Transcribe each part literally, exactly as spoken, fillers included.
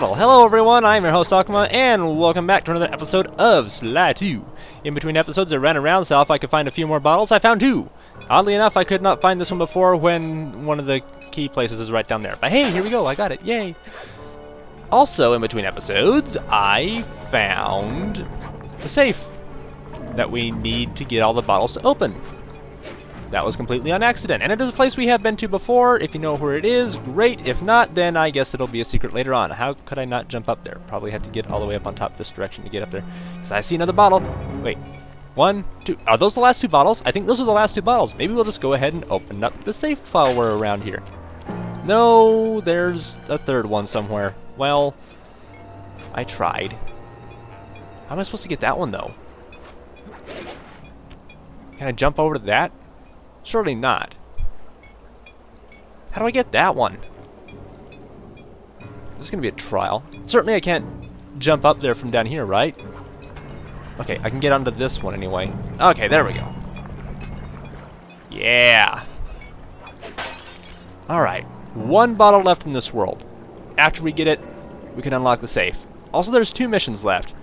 bottle. Hello everyone, I'm your host Akuma, and welcome back to another episode of Sly two. In between episodes I ran around, so if I could find a few more bottles, I found two. Oddly enough, I could not find this one before when one of the key places is right down there. But hey, here we go, I got it, yay! Also in between episodes, I found the safe that we need to get all the bottles to open. That was completely on accident, and it is a place we have been to before. If you know where it is, great. If not, then I guess it'll be a secret later on. How could I not jump up there? Probably have to get all the way up on top this direction to get up there. Because I see another bottle. Wait. One, two. Are those the last two bottles? I think those are the last two bottles. Maybe we'll just go ahead and open up the safe while we're around here. No, there's a third one somewhere. Well, I tried. How am I supposed to get that one, though? Can I jump over to that? Surely not. How do I get that one? This is going to be a trial. Certainly I can't jump up there from down here, right? Okay, I can get onto this one anyway. Okay, there we go. Yeah! Alright, one bottle left in this world. After we get it, we can unlock the safe. Also, there's two missions left.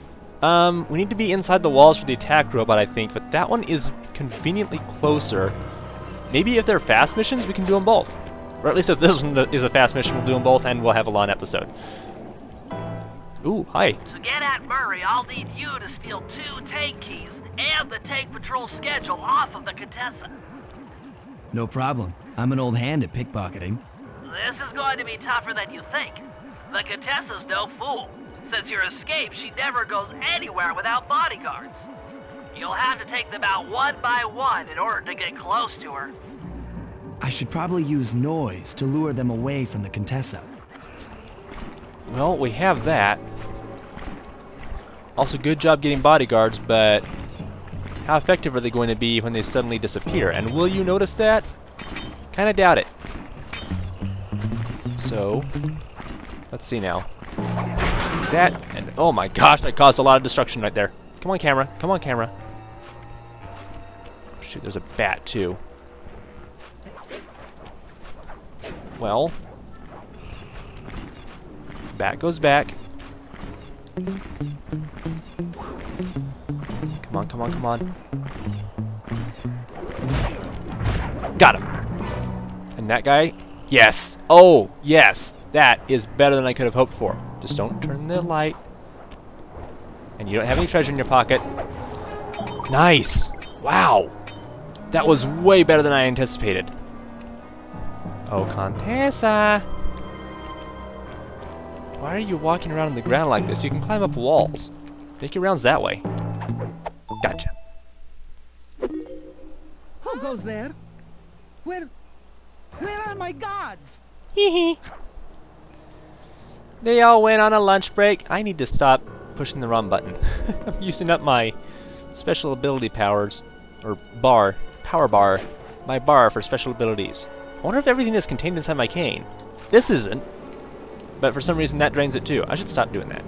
Um, we need to be inside the walls for the attack robot, I think, but that one is conveniently closer. Maybe if they're fast missions, we can do them both. Or at least if this one is a fast mission, we'll do them both, and we'll have a long episode. Ooh, hi. To get at Murray, I'll need you to steal two tank keys and the tank patrol schedule off of the Contessa. No problem. I'm an old hand at pickpocketing. This is going to be tougher than you think. The Contessa's no fool. Since your escape, she never goes anywhere without bodyguards. You'll have to take them out one by one in order to get close to her. I should probably use noise to lure them away from the Contessa. Well, we have that. Also, good job getting bodyguards, but how effective are they going to be when they suddenly disappear? And will you notice that? Kinda doubt it. So, let's see now. That, and oh my gosh, that caused a lot of destruction right there. Come on, camera. Come on, camera. Shoot, there's a bat, too. Well. Bat goes back. Come on, come on, come on. Got him. And that guy? Yes. Oh, yes. That is better than I could have hoped for. Just don't turn the light. And you don't have any treasure in your pocket. Nice! Wow! That was way better than I anticipated. Oh, Contessa! Why are you walking around on the ground like this? You can climb up walls. Make your rounds that way. Gotcha. Who goes there? Where... Where are my guards? Hee hee. They all went on a lunch break. I need to stop pushing the wrong button. I'm using up my special ability powers, or bar, power bar, my bar for special abilities. I wonder if everything is contained inside my cane. This isn't, but for some reason that drains it too. I should stop doing that.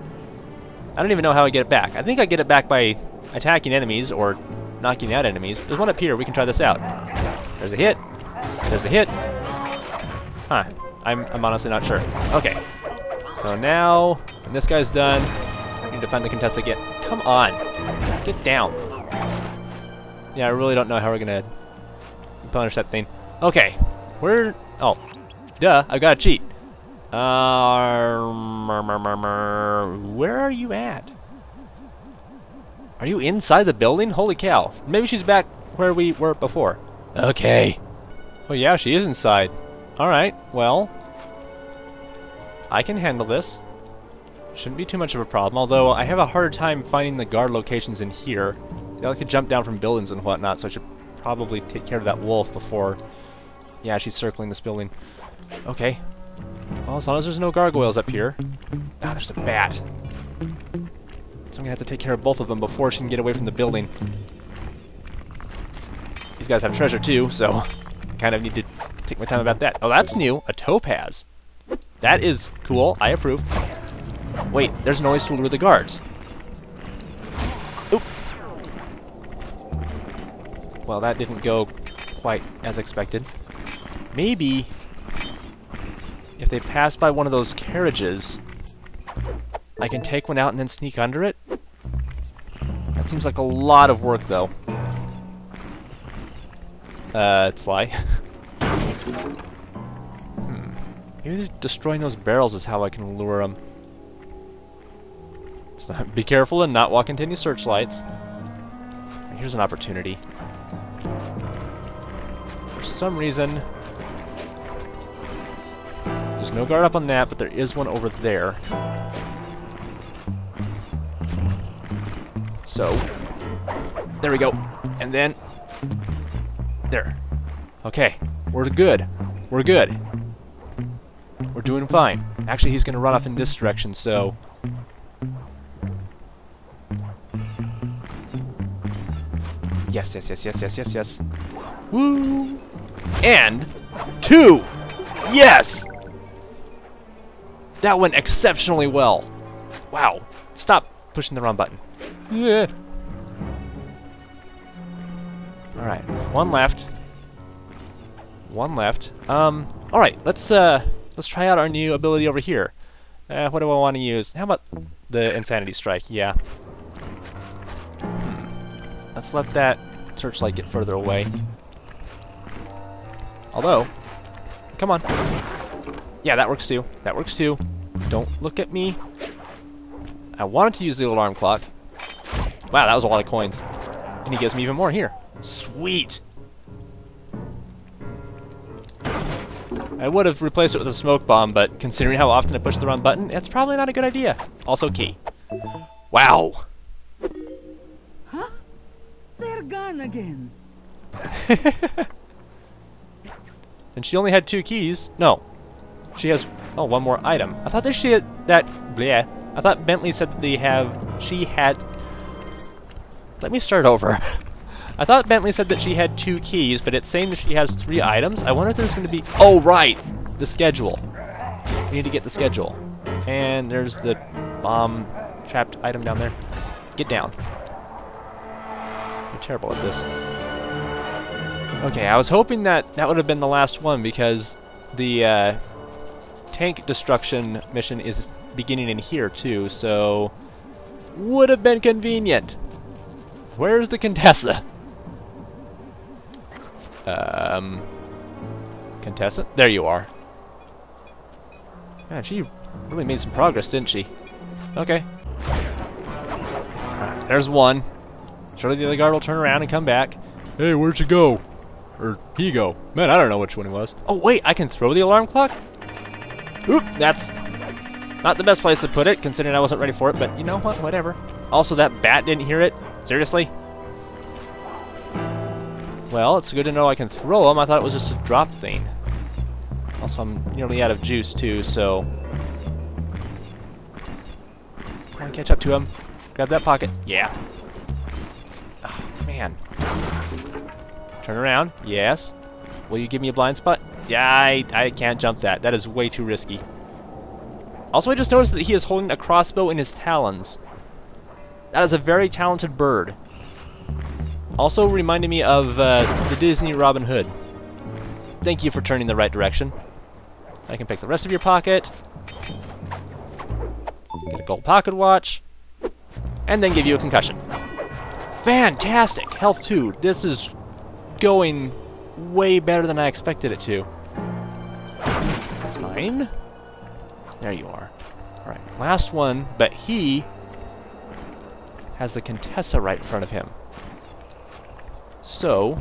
I don't even know how I get it back. I think I get it back by attacking enemies or knocking out enemies. There's one up here, we can try this out. There's a hit, there's a hit. Huh, I'm, I'm honestly not sure. Okay, so now, and this guy's done. Need to find the Contessa again. Come on, get down. Yeah, I really don't know how we're gonna punish that thing. Okay, where? Oh, duh, I've got to cheat. Uh, where are you at? Are you inside the building? Holy cow! Maybe she's back where we were before. Okay. Oh yeah, she is inside. All right. Well, I can handle this. Shouldn't be too much of a problem, although I have a hard time finding the guard locations in here. They like to jump down from buildings and whatnot, so I should probably take care of that wolf before... Yeah, she's circling this building. Okay. Well, as long as there's no gargoyles up here... Ah, there's a bat. So I'm gonna have to take care of both of them before she can get away from the building. These guys have treasure too, so I kind of need to take my time about that. Oh, that's new. A topaz. That is cool. I approve. Wait, there's noise to lure the guards. Oop. Well, that didn't go quite as expected. Maybe if they pass by one of those carriages, I can take one out and then sneak under it? That seems like a lot of work, though. Uh, Sly. hmm. Maybe destroying those barrels is how I can lure them. So be careful and not walk into any searchlights. Here's an opportunity. For some reason... There's no guard up on that, but there is one over there. So... There we go. And then... There. Okay. We're good. We're good. We're doing fine. Actually, he's going to run off in this direction, so... Yes, yes, yes, yes, yes, yes, yes. Woo! And... Two! Yes! That went exceptionally well. Wow. Stop pushing the wrong button. Yeah. Alright. One left. One left. Um, alright, let's uh let's try out our new ability over here. Uh what do I want to use? How about the insanity strike, yeah. Hmm. Let's let that searchlight get further away. Although, come on. Yeah, that works too. That works too. Don't look at me. I wanted to use the alarm clock. Wow, that was a lot of coins. And he gives me even more here. Sweet! I would have replaced it with a smoke bomb, but considering how often I push the wrong button, that's probably not a good idea. Also key. Wow! Huh? They're gone again. And she only had two keys. No. She has, oh, one more item. I thought that she had that, bleh. I thought Bentley said that they have, she had, let me start over. I thought Bentley said that she had two keys, but it's saying that she has three items. I wonder if there's going to be, oh, right, the schedule. We need to get the schedule. And there's the bomb trapped item down there. Get down. I'm terrible at this. Okay, I was hoping that that would have been the last one because the, uh, tank destruction mission is beginning in here too, so would have been convenient. Where's the Contessa? Um, Contessa? There you are. Man, she really made some progress, didn't she? Okay. Right, there's one. Surely the other guard will turn around and come back. Hey, where'd you go? Or he go? Man, I don't know which one he was. Oh wait, I can throw the alarm clock? Oop, that's not the best place to put it, considering I wasn't ready for it, but you know what, whatever. Also, that bat didn't hear it. Seriously? Well, it's good to know I can throw them. I thought it was just a drop thing. Also, I'm nearly out of juice, too, so... Try and catch up to him. Grab that pocket. Yeah. Oh, man. Turn around. Yes. Will you give me a blind spot? Yeah, I, I can't jump that. That is way too risky. Also, I just noticed that he is holding a crossbow in his talons. That is a very talented bird. Also reminded me of uh, the Disney Robin Hood. Thank you for turning the right direction. I can pick the rest of your pocket. Get a gold pocket watch. And then give you a concussion. Fantastic! Health two. This is going... way better than I expected it to. That's mine. There you are. Alright, last one, but he has the Contessa right in front of him. So,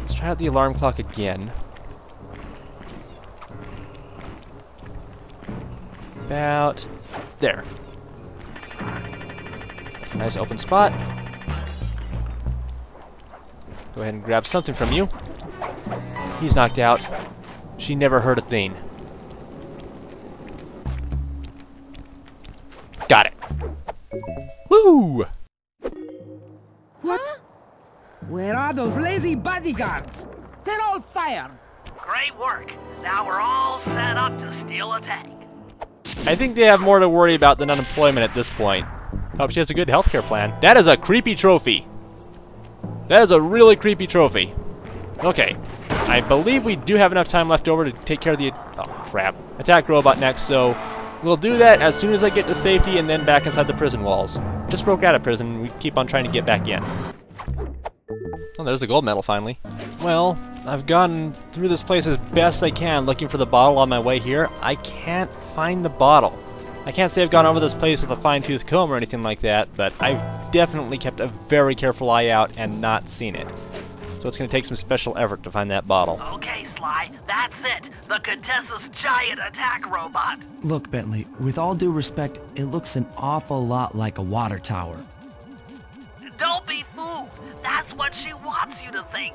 let's try out the alarm clock again. About there. That's a nice open spot. Go ahead and grab something from you. He's knocked out. She never heard a thing. Got it. Woo! What? Where are those lazy bodyguards? They're all fired. Great work. Now we're all set up to steal a tank. I think they have more to worry about than unemployment at this point. Hope she has a good healthcare plan. That is a creepy trophy. That is a really creepy trophy. Okay. I believe we do have enough time left over to take care of the... Oh, crap. Attack robot next, so We'll do that as soon as I get to safety and then back inside the prison walls. Just broke out of prison, we keep on trying to get back in. Oh, there's the gold medal finally. Well, I've gotten through this place as best I can looking for the bottle on my way here. I can't find the bottle. I can't say I've gone over this place with a fine-tooth comb or anything like that, but I've definitely kept a very careful eye out and not seen it. So it's going to take some special effort to find that bottle. Okay, Sly, that's it! The Contessa's giant attack robot! Look, Bentley, with all due respect, it looks an awful lot like a water tower. Don't be fooled! That's what she wants you to think!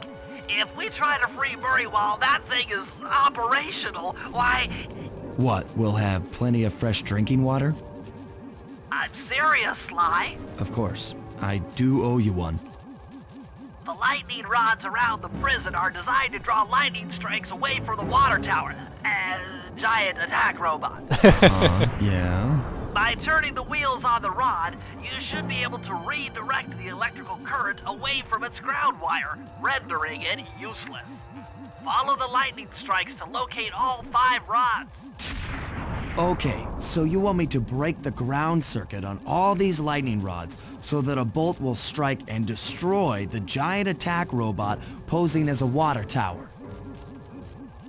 If we try to free Murray while that thing is operational, why... What, we'll have plenty of fresh drinking water? I'm serious, Sly! Of course. I do owe you one. The lightning rods around the prison are designed to draw lightning strikes away from the water tower. As a giant attack robot. uh, yeah? By turning the wheels on the rod, you should be able to redirect the electrical current away from its ground wire, rendering it useless. Follow the lightning strikes to locate all five rods. Okay, so you want me to break the ground circuit on all these lightning rods so that a bolt will strike and destroy the giant attack robot posing as a water tower.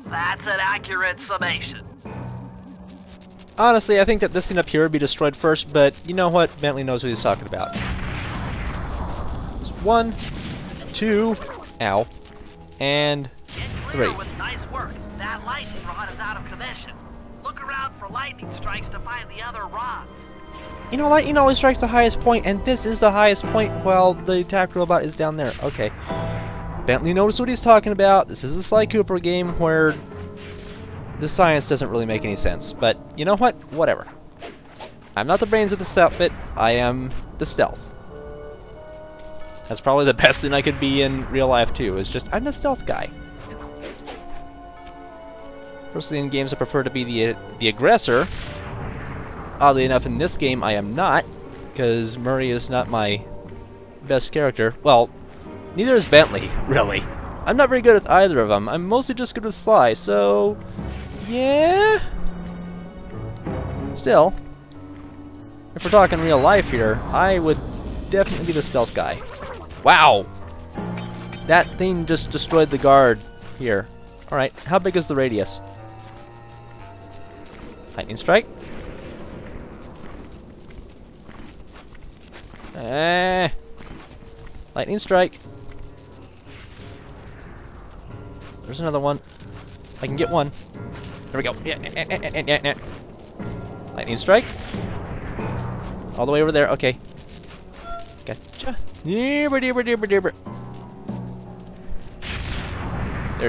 That's an accurate summation. Honestly, I think that this thing up here would be destroyed first, but you know what? Bentley knows what he's talking about. One, two, ow, and three. With nice work. That lightning rod is out of commission. Look around for lightning strikes to find the other rods. You know, lightning always strikes the highest point, and this is the highest point while the attack robot is down there. Okay. Bentley knows what he's talking about. This is a Sly Cooper game where the science doesn't really make any sense. But you know what? Whatever. I'm not the brains of this outfit. I am the stealth. That's probably the best thing I could be in real life, too, is just I'm the stealth guy. Personally, in games I prefer to be the, the aggressor. Oddly enough, in this game I am not, because Murray is not my best character. Well, neither is Bentley, really. I'm not very good with either of them. I'm mostly just good with Sly, so... yeah? Still, if we're talking real life here, I would definitely be the stealth guy. Wow! That thing just destroyed the guard here. Alright, how big is the radius? Lightning strike. Eh. Lightning strike. There's another one. I can get one. There we go. Lightning strike. All the way over there. Okay. Gotcha. There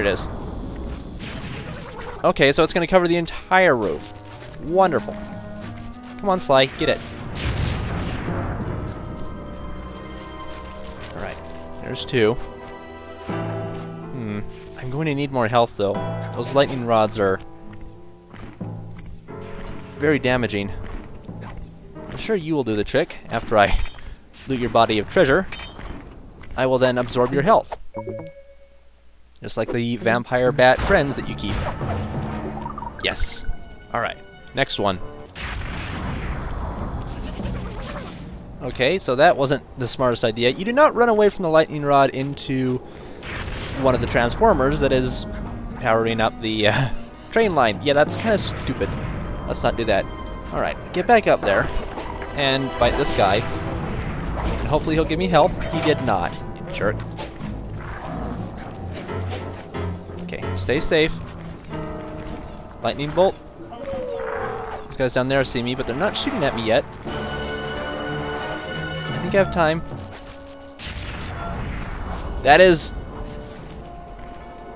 it is. Okay, so it's going to cover the entire roof. Wonderful. Come on, Sly. Get it. Alright. There's two. Hmm. I'm going to need more health, though. Those lightning rods are... very damaging. I'm sure you will do the trick. After I loot your body of treasure, I will then absorb your health. Just like the vampire bat friends that you keep. Yes. Alright. Next one. Okay, so that wasn't the smartest idea. You do not run away from the lightning rod into one of the transformers that is powering up the uh, train line. Yeah, that's kind of stupid. Let's not do that. Alright, get back up there and fight this guy. And hopefully he'll give me health. He did not, you jerk. Okay, stay safe. Lightning bolt. These guys down there see me, but they're not shooting at me yet. I think I have time. That is...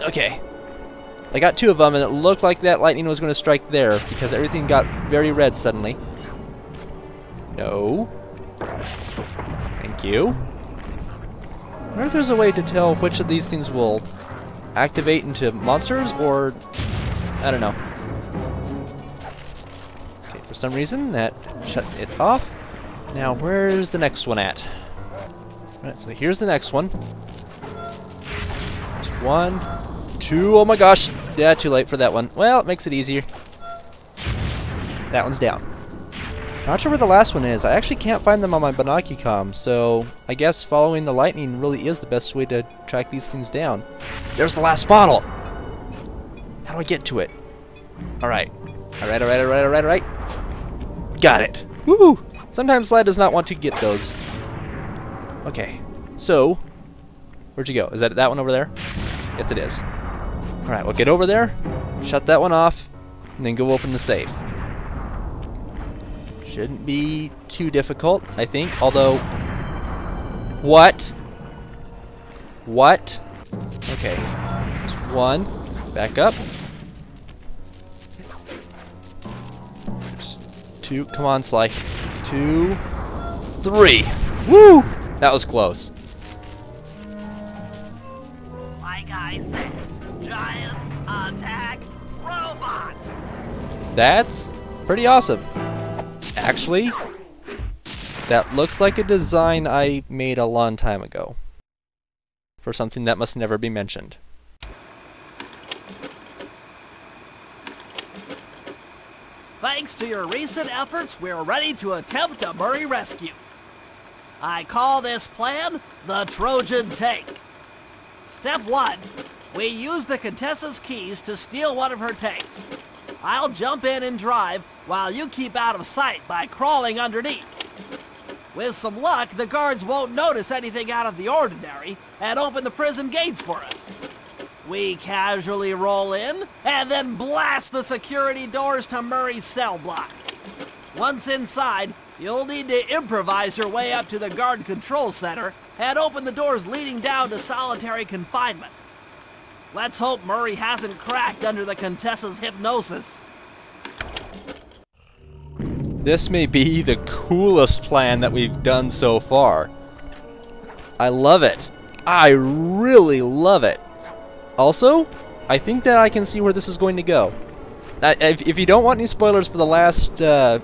okay. I got two of them, and it looked like that lightning was going to strike there, because everything got very red suddenly. No. Thank you. I wonder if there's a way to tell which of these things will activate into monsters, or... I don't know. Okay, for some reason that shut it off. Now where's the next one at? Alright, so here's the next one. There's one, two, oh my gosh! Yeah, too late for that one. Well, it makes it easier. That one's down. Not sure where the last one is. I actually can't find them on my binoculcom, so I guess following the lightning really is the best way to track these things down. There's the last bottle! How do I get to it? Alright. Alright, alright, alright, alright, alright. Got it! Woo! Sometimes Sly does not want to get those. Okay. So, where'd you go? Is that that one over there? Yes, it is. Alright, we'll get over there, shut that one off, and then go open the safe. Shouldn't be too difficult, I think, although... What? What? Okay. Just one. Back up. Just two. Come on, Sly. Two. Three. Woo! That was close. Like I said, giant attack robot! That's pretty awesome. Actually, that looks like a design I made a long time ago for something that must never be mentioned. Thanks to your recent efforts, we're ready to attempt a Murray rescue. I call this plan the Trojan Tank. Step one, we use the Contessa's keys to steal one of her tanks. I'll jump in and drive while you keep out of sight by crawling underneath. With some luck, the guards won't notice anything out of the ordinary and open the prison gates for us. We casually roll in and then blast the security doors to Murray's cell block. Once inside, you'll need to improvise your way up to the guard control center and open the doors leading down to solitary confinement. Let's hope Murray hasn't cracked under the Contessa's hypnosis. This may be the coolest plan that we've done so far. I love it. I really love it. Also, I think that I can see where this is going to go. I, if, if you don't want any spoilers for the last uh,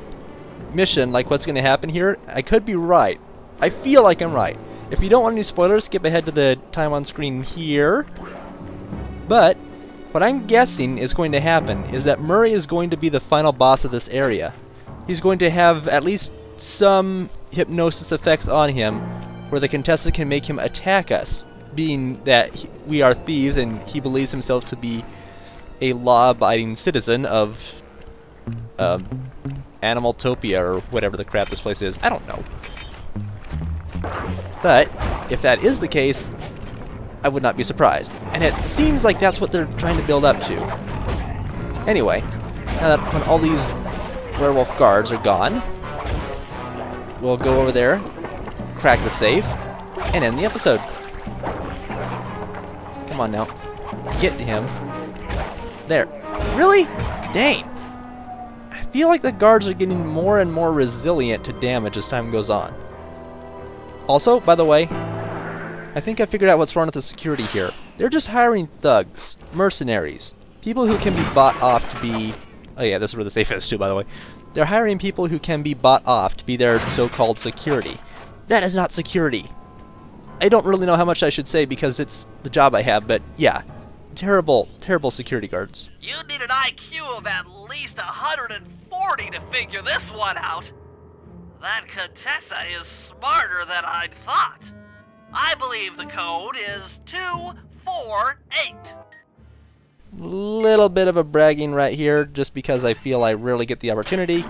mission, like what's going to happen here, I could be right. I feel like I'm right. If you don't want any spoilers, skip ahead to the time on screen here. But what I'm guessing is going to happen is that Murray is going to be the final boss of this area. He's going to have at least some hypnosis effects on him where the Contessa can make him attack us, being that he, we are thieves and he believes himself to be a law-abiding citizen of um, Animaltopia or whatever the crap this place is. I don't know. But if that is the case, I would not be surprised. And it seems like that's what they're trying to build up to. Anyway, now that when all these werewolf guards are gone, we'll go over there, crack the safe, and end the episode. Come on now. Get to him. There. Really? Dang. I feel like the guards are getting more and more resilient to damage as time goes on. Also, by the way, I think I figured out what's wrong with the security here. They're just hiring thugs, mercenaries, people who can be bought off to be... Oh yeah, this is where the safe is too, by the way. They're hiring people who can be bought off to be their so-called security. That is not security. I don't really know how much I should say because it's the job I have, but yeah. Terrible, terrible security guards. You need an I Q of at least one hundred forty to figure this one out. That Contessa is smarter than I thought. I believe the code is two four eight. Little bit of a bragging right here, just because I feel I really get the opportunity.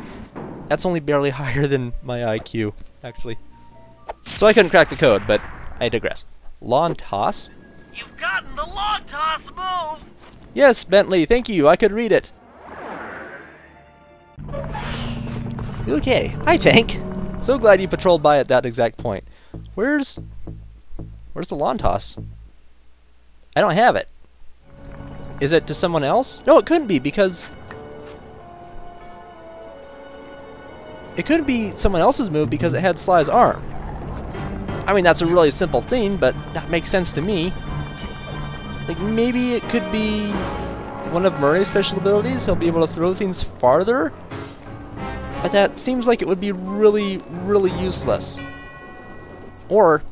That's only barely higher than my I Q, actually. So I couldn't crack the code, but I digress. Lawn toss? You've gotten the lawn toss move! Yes, Bentley, thank you, I could read it. Okay, hi Tank. So glad you patrolled by at that exact point. Where's... Where's the lawn toss? I don't have it. Is it to someone else? No, it couldn't be because... It could be someone else's move because it had Sly's arm. I mean, that's a really simple thing, but that makes sense to me. Like, maybe it could be one of Murray's special abilities. He'll be able to throw things farther. But that seems like it would be really, really useless. Or...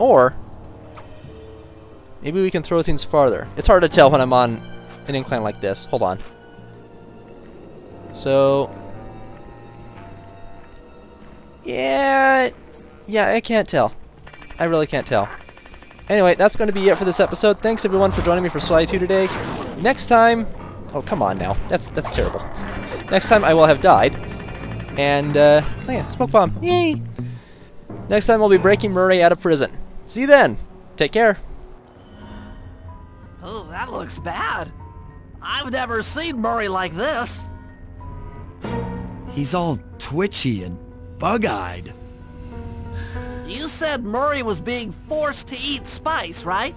Or, maybe we can throw things farther. It's hard to tell when I'm on an incline like this. Hold on. So yeah, yeah, I can't tell. I really can't tell. Anyway, that's going to be it for this episode. Thanks everyone for joining me for Sly two today. Next time, oh come on now, that's that's terrible. Next time I will have died, and uh, oh yeah, smoke bomb, yay! Next time we'll be breaking Murray out of prison. See you then. Take care. Oh, that looks bad. I've never seen Murray like this. He's all twitchy and bug-eyed. You said Murray was being forced to eat spice, right?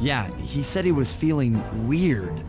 Yeah, he said he was feeling weird.